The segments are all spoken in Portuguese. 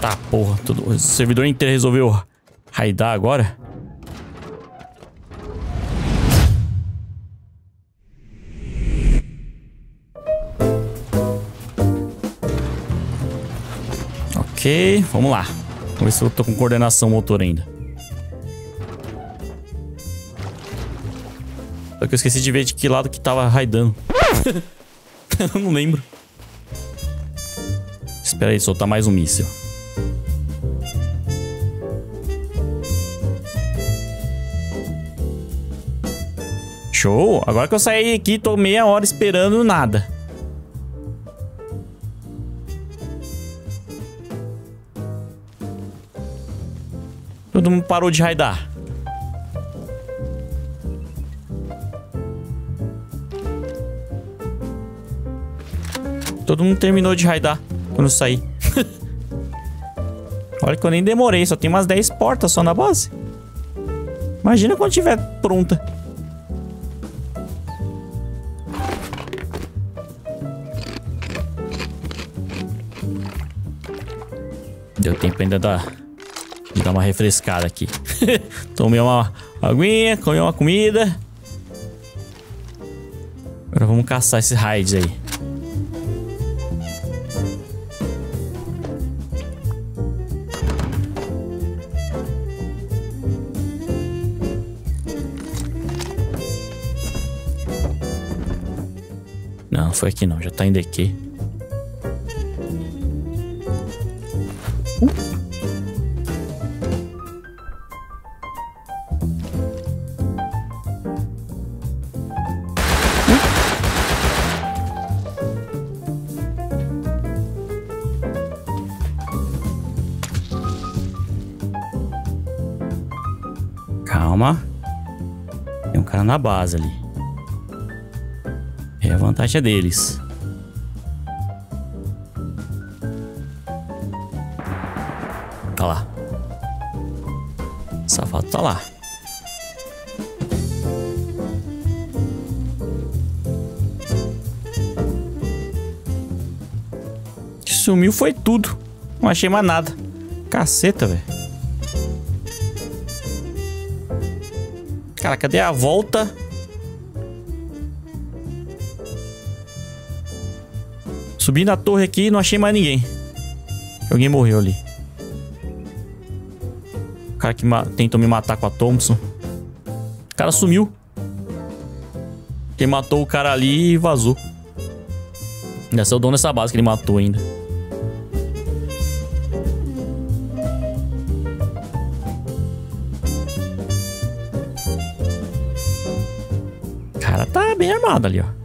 Tá, porra. O servidor inteiro resolveu raidar agora. Ok, vamos lá. Vamos ver se eu tô com coordenação motor ainda. Só que eu esqueci de ver de que lado que tava raidando. Eu não lembro. Espera aí, soltar mais um míssil. Show! Agora que eu saí aqui, tô meia hora esperando nada. Todo mundo parou de raidar. Todo mundo terminou de raidar quando eu saí. Olha que eu nem demorei. Só tem umas 10 portas só na base. Imagina quando tiver pronta. Deu tempo ainda de dar uma refrescada aqui. Tomei uma aguinha, comi uma comida. Agora vamos caçar esses raids aí. Não foi aqui não, já tá indo aqui. Calma. Tem um cara na base ali. É a vantagem deles. Tá lá. O safado tá lá. Que sumiu foi tudo. Não achei mais nada. Caceta, velho. Cara, cadê a volta? Subi na torre aqui e não achei mais ninguém. Alguém morreu ali. O cara que tentou me matar com a Thompson. O cara sumiu. Quem matou o cara ali e vazou. Ainda é o dono dessa base que ele matou ainda. O cara tá bem armado ali, ó.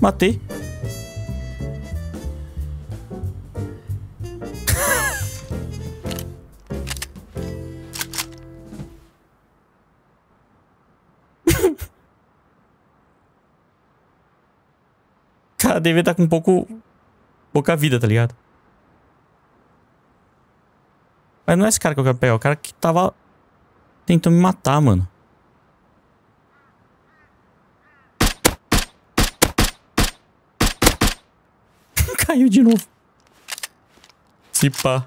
Matei. Cara, devia estar com pouca vida, tá ligado? Mas não é esse cara que eu quero pegar. É o cara que tava tentando me matar, mano. Caiu de novo. Se pá.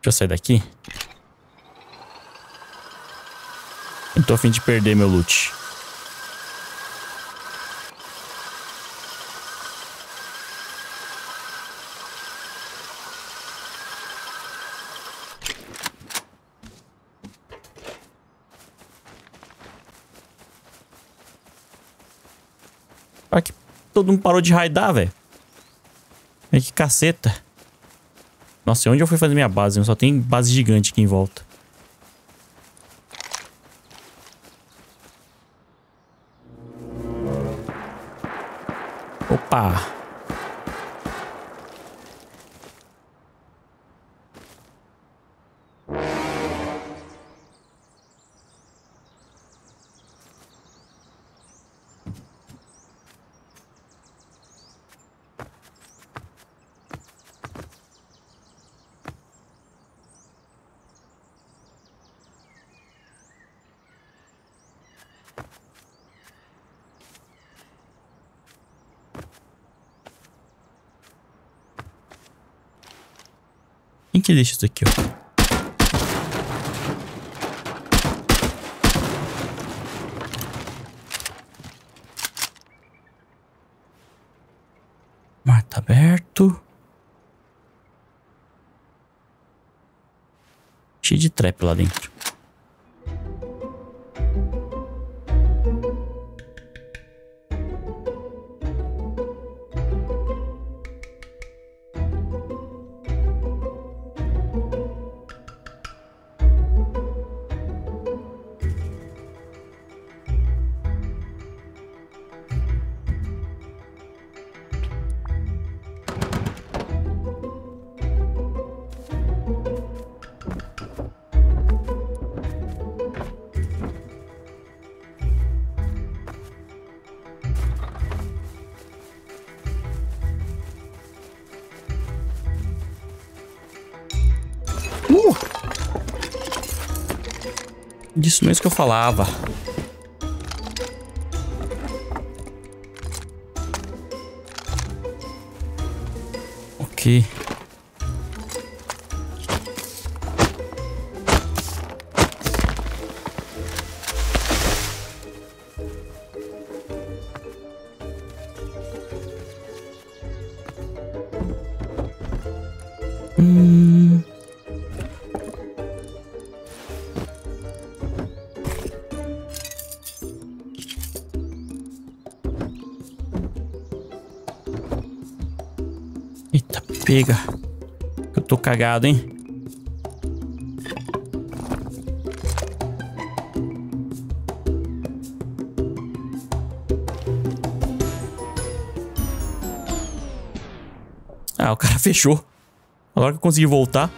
Deixa eu sair daqui. Eu tô a fim de perder meu loot. Olha que todo mundo parou de raidar, velho. Que caceta. Nossa, onde eu fui fazer minha base? Só tem base gigante aqui em volta. Opa. gente deixa isso aqui, ó. Mar tá aberto. Cheio de trap lá dentro. Disso mesmo que eu falava. Ok. Eita, pega. Eu tô cagado, hein? Ah, o cara fechou. Agora que eu consegui voltar.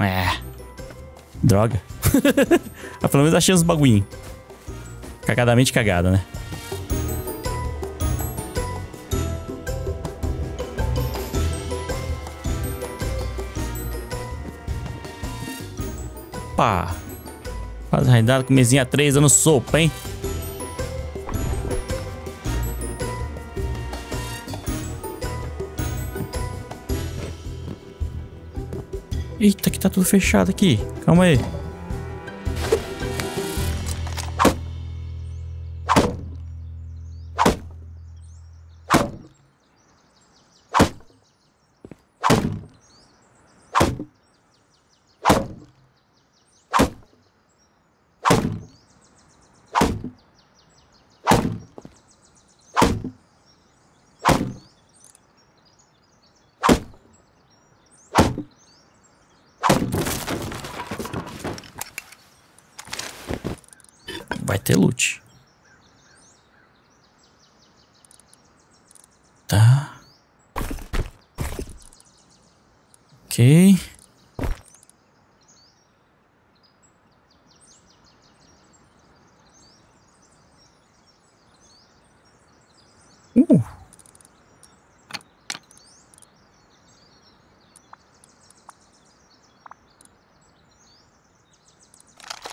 É. Droga. Pelo menos achei uns bagulhinhos. Cagadamente cagada, né? Opa! Quase raidado, com mesinha 3 dando sopa, hein? Eita, que tá tudo fechado aqui. Calma aí. Vai ter loot. Tá. Ok. É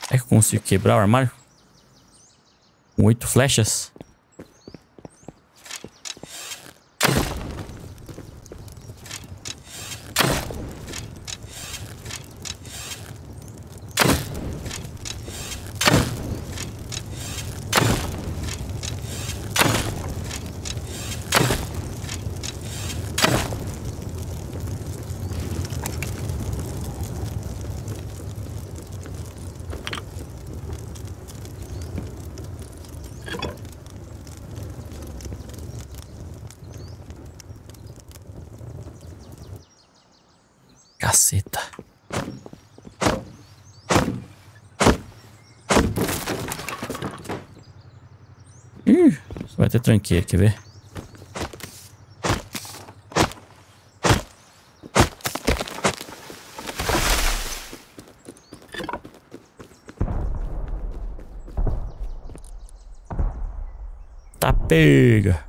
que eu consigo quebrar o armário? 8 flechas. Caceta. Vai ter tranqueira, quer ver? Tá pega.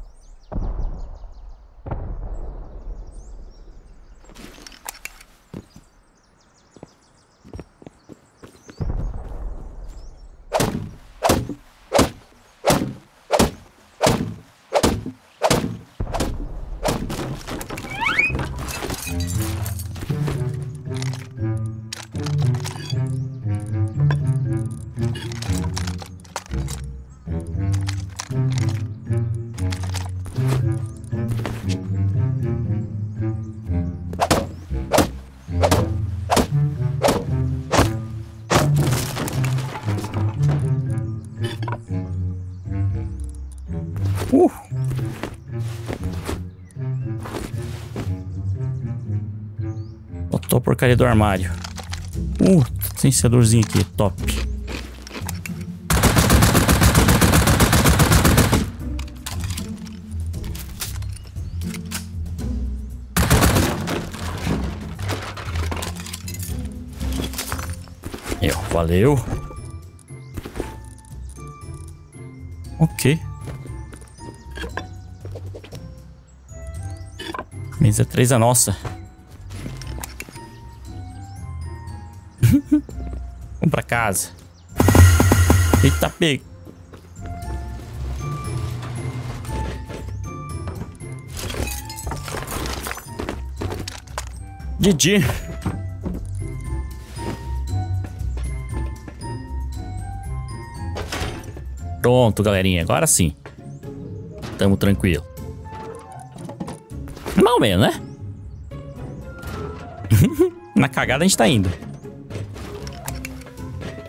faltou a porcaria do armário. Silenciadorzinho aqui, top. Valeu. Ok. Mesa 3 é nossa. Vamos pra casa. Eita, pega. Didi. Pronto, galerinha. Agora sim. Tamo tranquilo. Mais ou menos, né? Na cagada a gente tá indo.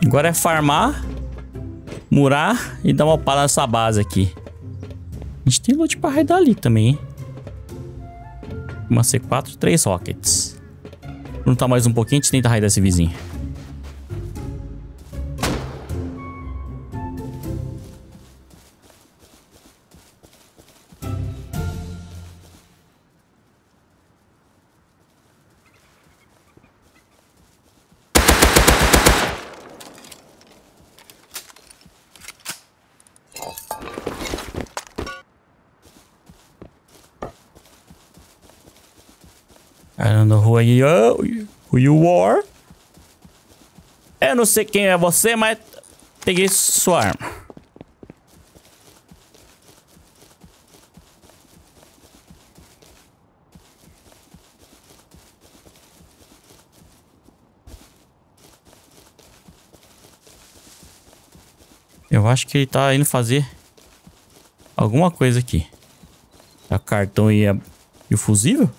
Agora é farmar, murar e dar uma palha nessa base aqui. A gente tem loot pra raidar ali também, hein? Uma C4, 3 rockets. Vou juntar mais um pouquinho, a gente tenta raidar esse vizinho. I don't know who you are. Eu não sei quem é você, mas peguei sua arma. Eu acho que ele tá indo fazer alguma coisa aqui. O cartão e o fusível?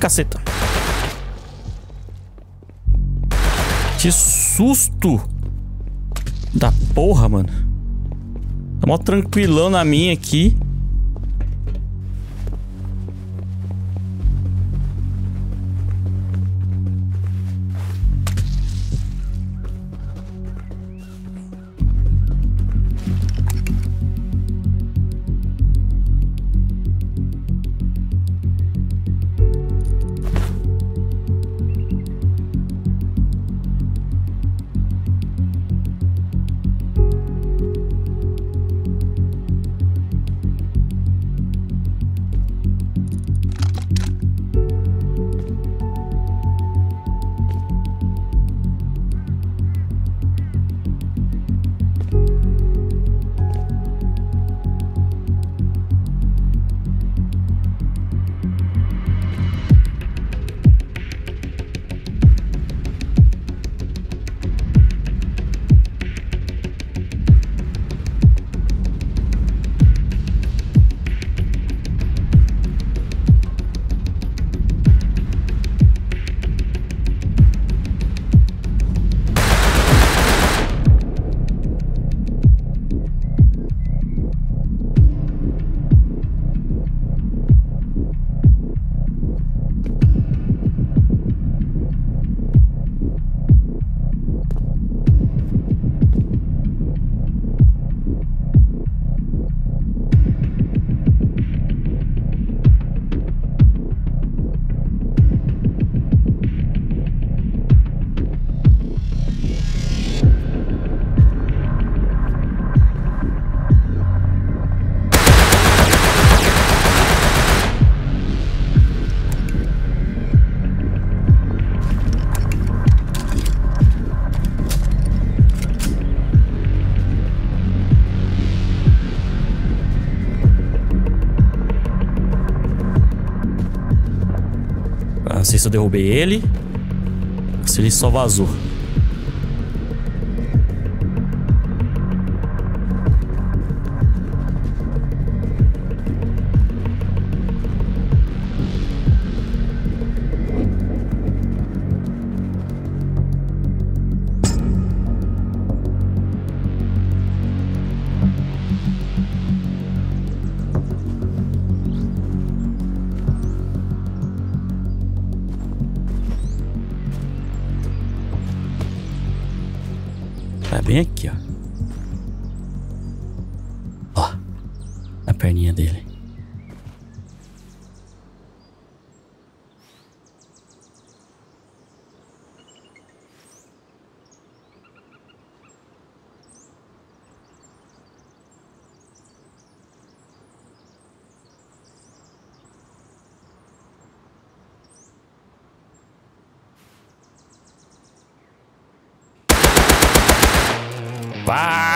Caceta. Que susto da porra, mano. Tá mó tranquilão na minha aqui. Não sei se eu derrubei ele ou se ele só vazou. Tá bem aqui, ó. Ó, a perninha dele. Vai!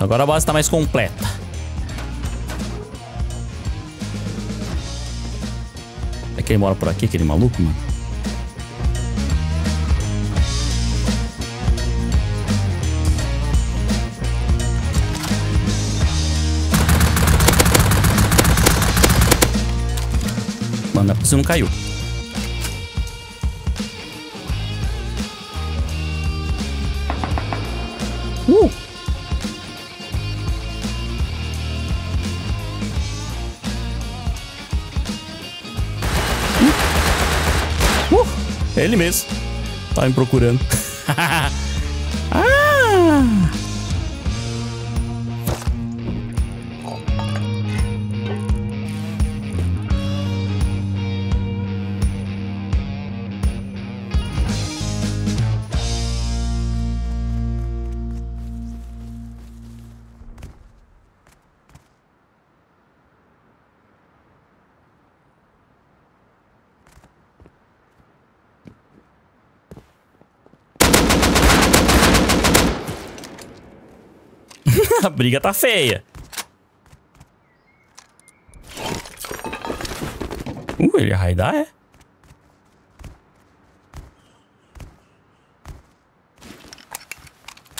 Agora a base tá mais completa. É que ele mora por aqui, aquele maluco, mano? Mano, você não caiu. Ele mesmo. Tava me procurando. Ah! A briga tá feia. Ele ia raidar, é?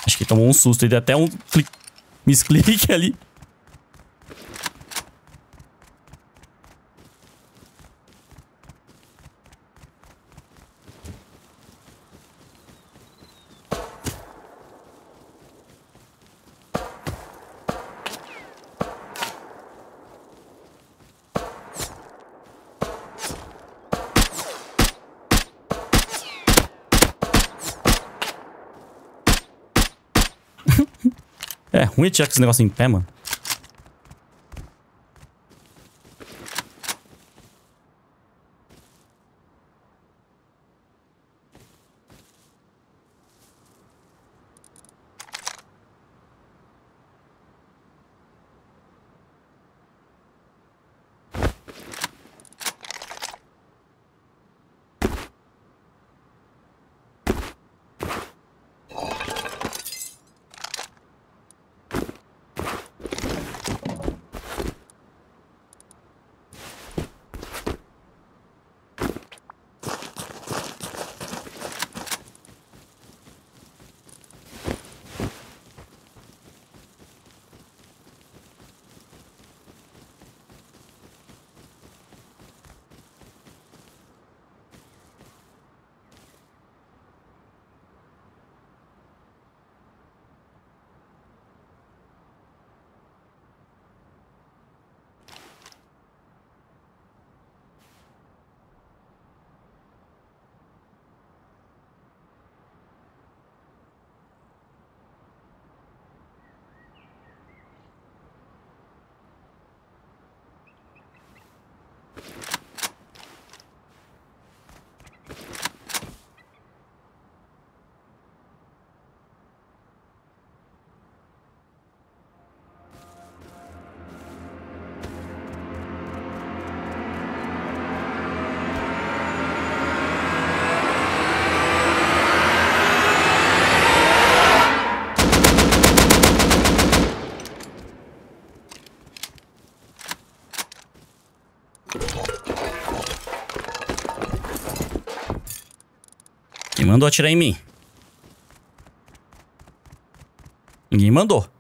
Acho que tomou um susto. Ele deu até um clique, misclick ali. É ruim tirar com esse negócio em pé, mano. Quem mandou atirar em mim? Ninguém mandou.